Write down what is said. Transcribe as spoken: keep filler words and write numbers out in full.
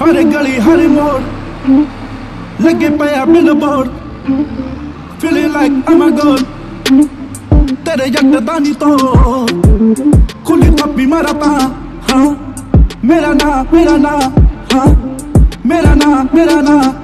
हर गली हर मोड़ लगे पाया billboard feeling like I'm a god तेरे यकदानी तो खुली थप्पी मारता हाँ मेरा ना मेरा ना हाँ मेरा ना मेरा ना